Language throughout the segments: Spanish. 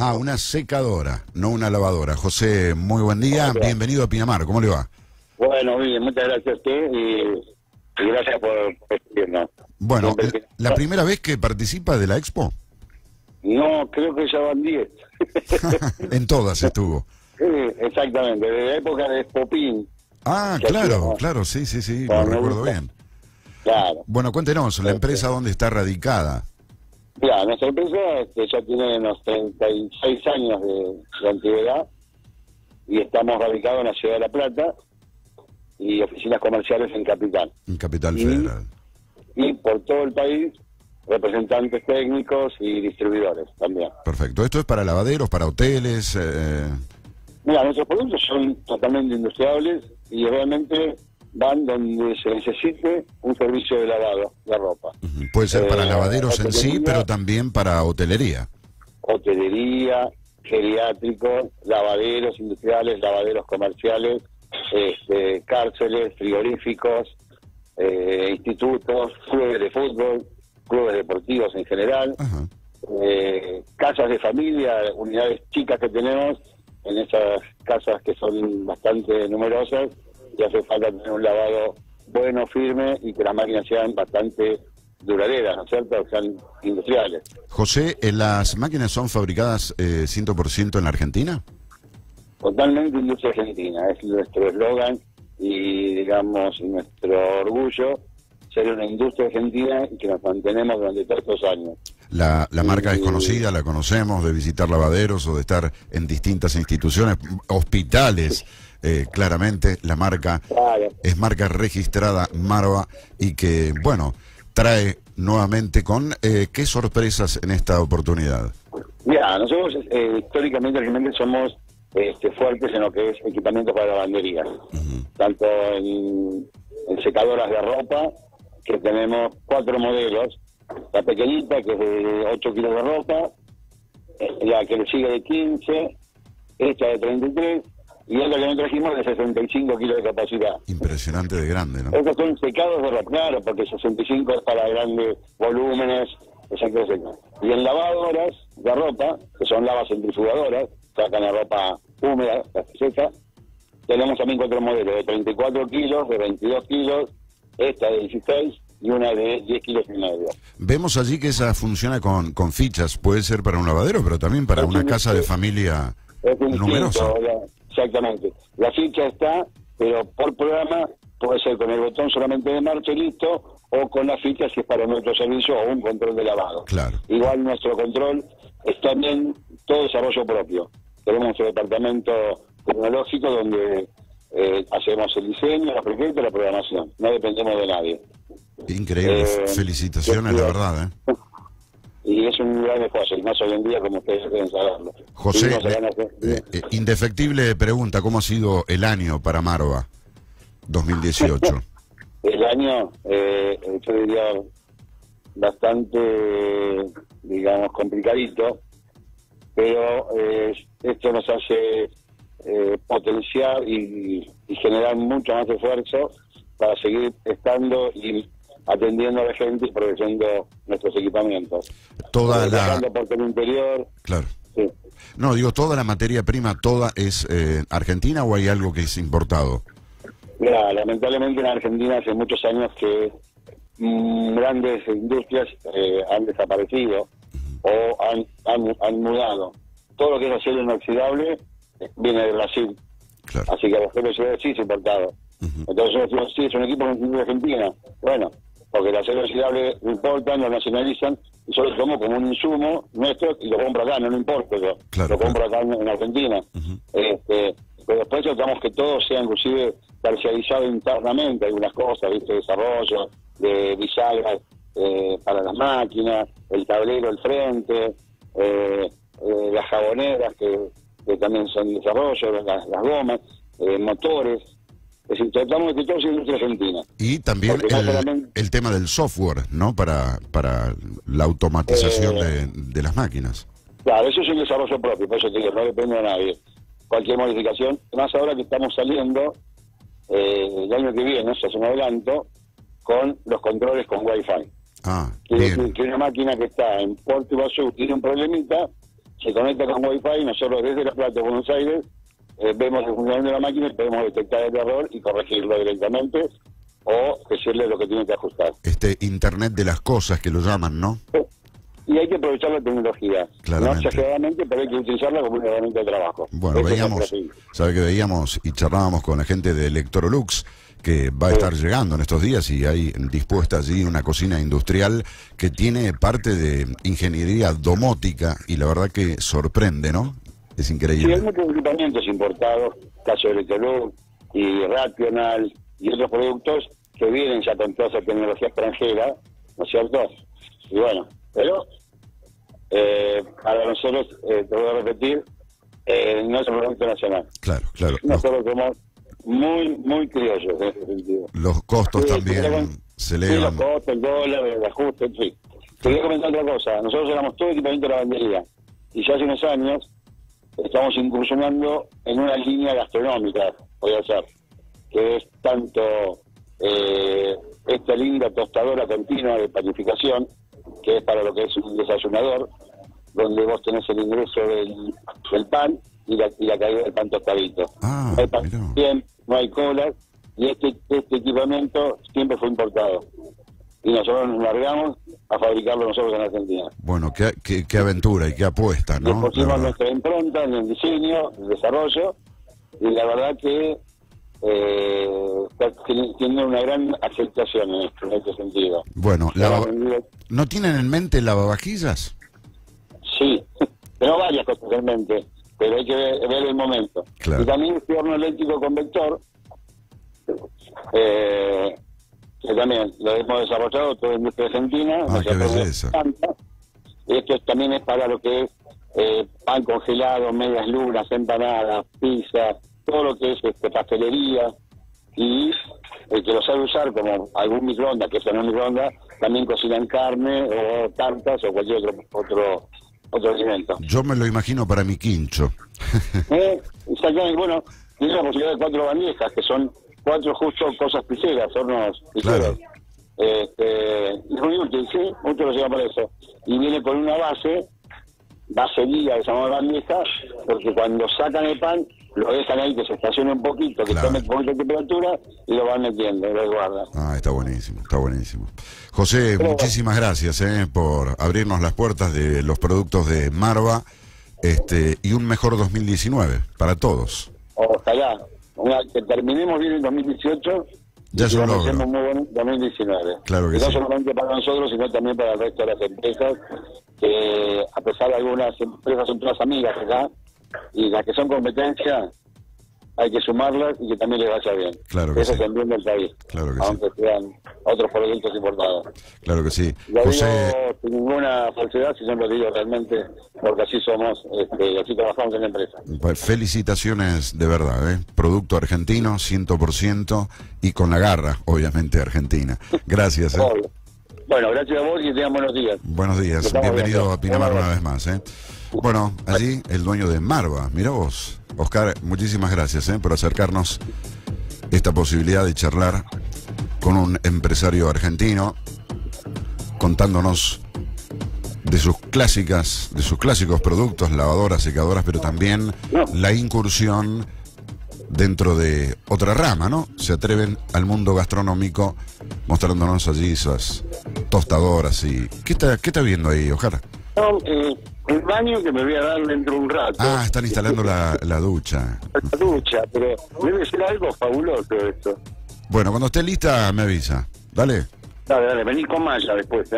Ah, una secadora, no una lavadora. José, muy buen día. Hola. Bienvenido a Pinamar. ¿Cómo le va? Bueno, bien, muchas gracias a usted y gracias por recibirnos. Bueno, ¿la primera vez que participa de la Expo? No, creo que ya van 10. En todas estuvo. Sí, exactamente, desde la época de Expopín. Ah, claro, claro, sí, lo recuerdo bien. Claro. Bueno, cuéntenos, ¿la empresa dónde está radicada? Mira, nuestra empresa ya tiene unos 36 años de antigüedad y estamos radicados en la ciudad de La Plata y oficinas comerciales en Capital. En Capital Federal. Y por todo el país, representantes técnicos y distribuidores también. Perfecto. ¿Esto es para lavaderos, para hoteles? Mira, nuestros productos son totalmente industriables y realmente van donde se necesite un servicio de lavado de ropa. Puede ser para lavaderos en sí, pero también para hotelería. Hotelería, geriátricos, lavaderos industriales, lavaderos comerciales, cárceles, frigoríficos, institutos, clubes de fútbol, clubes deportivos en general, casas de familia, unidades chicas que tenemos, en esas casas que son bastante numerosas, y hace falta tener un lavado bueno, firme, y que las máquinas sean bastante duraderas, ¿no es cierto?, que sean industriales. José, ¿las máquinas son fabricadas 100% en la Argentina? Totalmente industria argentina, es nuestro eslogan y, digamos, nuestro orgullo, ser una industria argentina y que nos mantenemos durante tantos años. La marca es conocida, la conocemos, de visitar lavaderos o de estar en distintas instituciones, hospitales. Claramente la marca es marca registrada Marva y que, bueno, trae nuevamente con ¿qué sorpresas en esta oportunidad? Mira, nosotros históricamente somos fuertes en lo que es equipamiento para lavandería, tanto en secadoras de ropa, que tenemos 4 modelos, la pequeñita que es de 8 kilos de ropa, la que le sigue de 15, esta de 33, y es lo que nos trajimos de 65 kilos de capacidad. Impresionante de grande, ¿no? Estos son secados de ropa, claro, porque 65 es para grandes volúmenes, etcétera. Y en lavadoras de ropa, que son lavas centrifugadoras, sacan la ropa húmeda, la seca, tenemos también 4 modelos, de 34 kilos, de 22 kilos, esta de 16 y una de 10 kilos y medio. Vemos allí que esa funciona con fichas, puede ser para un lavadero, pero también para una casa de familia numerosa. Exactamente. La ficha está, pero por programa puede ser con el botón solamente de marcha y listo, o con la ficha si es para nuestro servicio o un control de lavado. Claro. Igual nuestro control es también todo desarrollo propio. Tenemos nuestro departamento tecnológico donde hacemos el diseño, la proyecto y la programación. No dependemos de nadie. Increíble. Felicitaciones, la verdad, ¿eh? Y es un gran esfuerzo, y más hoy en día, como ustedes deben saberlo. José, indefectible pregunta, ¿cómo ha sido el año para Marva 2018? El año, yo diría, bastante, digamos, complicadito, pero esto nos hace potenciar y generar mucho más esfuerzo para seguir estando y atendiendo a la gente y proveyendo nuestros equipamientos. Toda la... Por el interior. Claro. Sí. No, digo, toda la materia prima, toda es argentina, ¿o hay algo que es importado? Mira, lamentablemente en Argentina hace muchos años que grandes industrias han desaparecido o han mudado. Todo lo que es acero inoxidable viene de Brasil. Claro. Así que a los que sí es importado. Entonces, sí, es un equipo de Argentina. Bueno, porque el acero oxidable lo importan, lo nacionalizan, y solo somos como un insumo nuestro y lo compro acá, no lo importo yo, claro, lo compro acá en Argentina. Pero después tratamos que todo sea inclusive parcializado internamente, algunas cosas, ¿viste? Desarrollo, de bisagras para las máquinas, el tablero, el frente, las jaboneras que también son desarrollo, las gomas, motores. Es decir, tratamos de que todo sea industria argentina. Y también el tema del software, ¿no? Para la automatización de las máquinas. Claro, eso es un desarrollo propio, por eso te digo, no depende de nadie. Cualquier modificación, más ahora que estamos saliendo, el año que viene, se hace un adelanto, con los controles con Wi-Fi. Ah, bien. Que una máquina que está en Puerto Iguazú tiene un problemita, se conecta con Wi-Fi y nosotros desde La Plata, Buenos Aires, vemos el funcionamiento de la máquina y podemos detectar el error y corregirlo directamente o decirle lo que tiene que ajustar. Este Internet de las cosas que lo llaman, ¿no? Y hay que aprovechar la tecnología. Claramente. No exageradamente, pero hay que utilizarla como una herramienta de trabajo. Bueno, eso veíamos, ¿sabe que veíamos y charlábamos con la gente de Electrolux? Que va a estar llegando en estos días y hay dispuesta allí una cocina industrial que tiene parte de ingeniería domótica y la verdad que sorprende, ¿no? Es increíble. Sí, hay muchos equipamientos importados, caso de Electrolux y Rational y otros productos que vienen ya con toda esa tecnología extranjera, ¿no es cierto? Y bueno, pero para nosotros, te voy a repetir, no es un producto nacional. Claro, claro. Nosotros somos muy criollos en ese sentido. Los costos también se elevan. Los costos, el dólar, el ajuste, en fin. Te voy a comentar otra cosa. Nosotros éramos todo equipamiento de lavandería y ya hace unos años estamos incursionando en una línea gastronómica, podría ser, que es tanto esta linda tostadora continua de panificación, que es para lo que es un desayunador, donde vos tenés el ingreso del pan y la caída del pan tostadito. Ah, no hay pan, no hay colas, y este equipamiento siempre fue importado. Y nosotros nos largamos a fabricarlo nosotros en Argentina. Bueno, qué aventura y qué apuesta, ¿no? Le pusimos nuestra impronta en el diseño, en el desarrollo, y la verdad que está teniendo una gran aceptación en este sentido. Bueno, ¿no tienen en mente lavavajillas? Sí, tengo varias cosas en mente, pero hay que ver el momento. Claro. Y también este horno eléctrico con vector, que también lo hemos desarrollado toda la industria argentina. Ah, qué belleza. Esto también es para lo que es pan congelado, medias lunas, empanadas, pizza, todo lo que es pastelería. Y el que lo sabe usar, como algún microondas, que es un microondas, también cocinan carne o tartas o cualquier otro alimento. Yo me lo imagino para mi quincho. Exactamente. Bueno, tiene la posibilidad de 4 bandejas, que son 4 justo cosas piseras, hornos piseros. Claro. Es muy útil, sí, mucho lo lleva para eso. Y viene con una base guía que se llama bandeja, porque cuando sacan el pan, lo dejan ahí que se estacione un poquito, que tome poquita temperatura y lo van metiendo, lo guardan. Ah, está buenísimo, está buenísimo. José, muchísimas gracias por abrirnos las puertas de los productos de Marva y un mejor 2019 para todos. Ojalá, que terminemos bien el 2018. Ya es un logro. Muy buen 2019. Claro que sí. No solamente para nosotros, sino también para el resto de las empresas, que a pesar de algunas empresas son todas amigas acá, y las que son competencia hay que sumarlas y que también les vaya bien. Claro que eso sí. Eso también del país. Claro que aunque sean otros proyectos importados. Claro que sí. Lo digo sin ninguna falsedad, sino lo digo realmente porque así somos, así trabajamos en la empresa. Pues felicitaciones de verdad, Producto argentino, 100% y con la garra, obviamente, argentina. Gracias. Bueno, gracias a vos y te dan buenos días. Buenos días. Bienvenido a Pinamar una vez más, Bueno, allí el dueño de Marva, mirá vos. Oscar, muchísimas gracias por acercarnos esta posibilidad de charlar con un empresario argentino, contándonos de sus clásicos productos, lavadoras, secadoras, pero también la incursión dentro de otra rama, ¿no? Se atreven al mundo gastronómico mostrándonos allí esas tostadoras y... ¿Qué está viendo ahí, Oscar? No, el baño que me voy a dar dentro de un rato. Ah, están instalando la ducha. La ducha, pero debe ser algo fabuloso esto. Bueno, cuando esté lista me avisa. Dale. Dale, vení con malla después,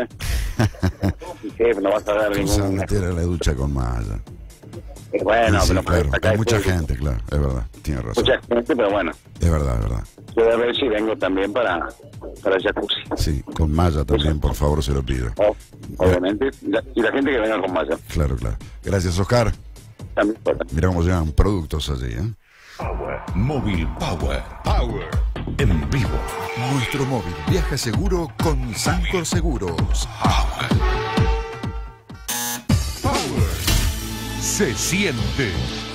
no vas a dar ningún... meter a la ducha con malla. Bueno, sí, pero claro, hay mucha gente, claro, es verdad, tiene razón. Mucha gente, pero bueno. Es verdad. Yo de ver si vengo también para el jacuzzi. Sí, con malla también, por favor, se lo pido. Obviamente, y la gente que venga con malla. Claro. Gracias, Oscar. Mirá cómo llegan productos allí, Power. Móvil Power. Power. En vivo. Nuestro móvil viaja seguro con Sancor Seguros. Power. Se siente.